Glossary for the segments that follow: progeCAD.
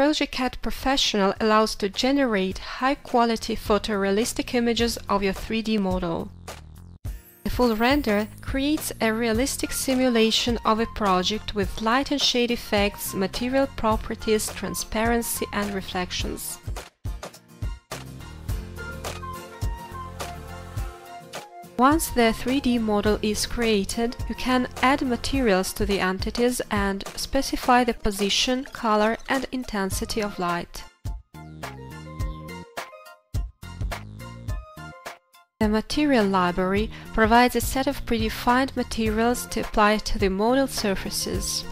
progeCAD Professional allows to generate high-quality photorealistic images of your 3D model. The full render creates a realistic simulation of a project with light and shade effects, material properties, transparency and reflections. Once the 3D model is created, you can add materials to the entities and specify the position, color and intensity of light. The material library provides a set of predefined materials to apply to the model surfaces.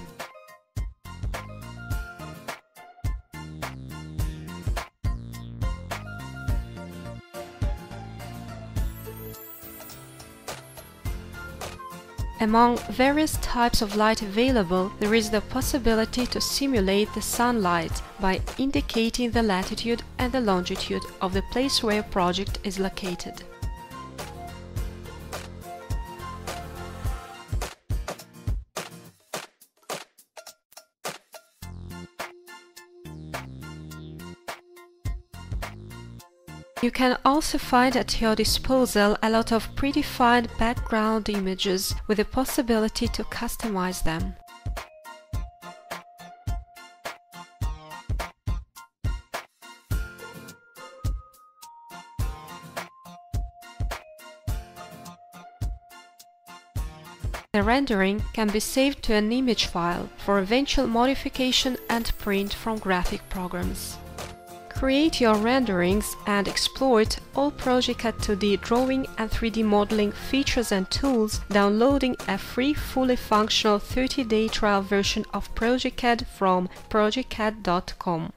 Among various types of light available, there is the possibility to simulate the sunlight by indicating the latitude and the longitude of the place where your project is located. You can also find at your disposal a lot of predefined background images with the possibility to customize them. The rendering can be saved to an image file for eventual modification and print from graphic programs. Create your renderings and exploit all progeCAD 2D drawing and 3D modeling features and tools, downloading a free, fully functional 30-day trial version of progeCAD from progeCAD.com.